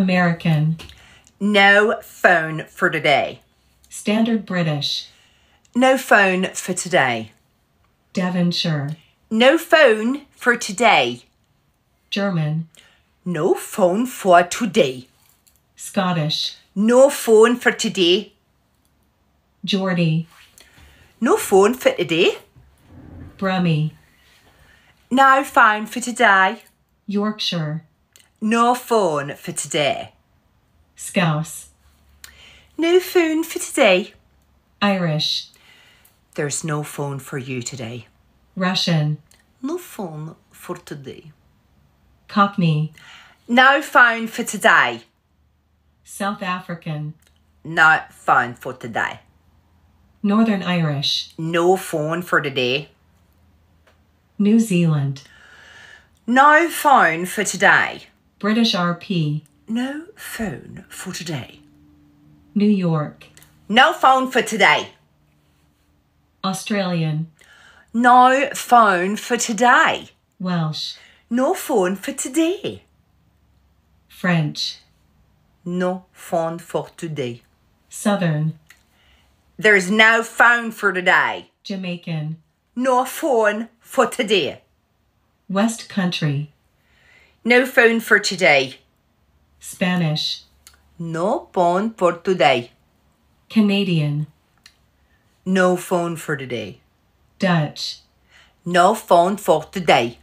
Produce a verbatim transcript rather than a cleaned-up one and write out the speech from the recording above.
American. No phone for today. Standard British. No phone for today. Devonshire. No phone for today. German. No phone for today. Scottish. No phone for today. Geordie. No phone for today. Brummie. No phone for today. Yorkshire. No phone for today. Scouse. No phone for today. Irish. There's no phone for you today. Russian. No phone for today. Cockney. No phone for today. South African. No phone for today. Northern Irish. No phone for today. New Zealand. No phone for today. British R P. No phone for today. New York. No phone for today. Australian. No phone for today. Welsh. No phone for today. French. No phone for today. Southern. There's no phone for today. Jamaican. No phone for today. West Country. No phone for today. Spanish. No phone for today. Canadian. No phone for today. Dutch. No phone for today.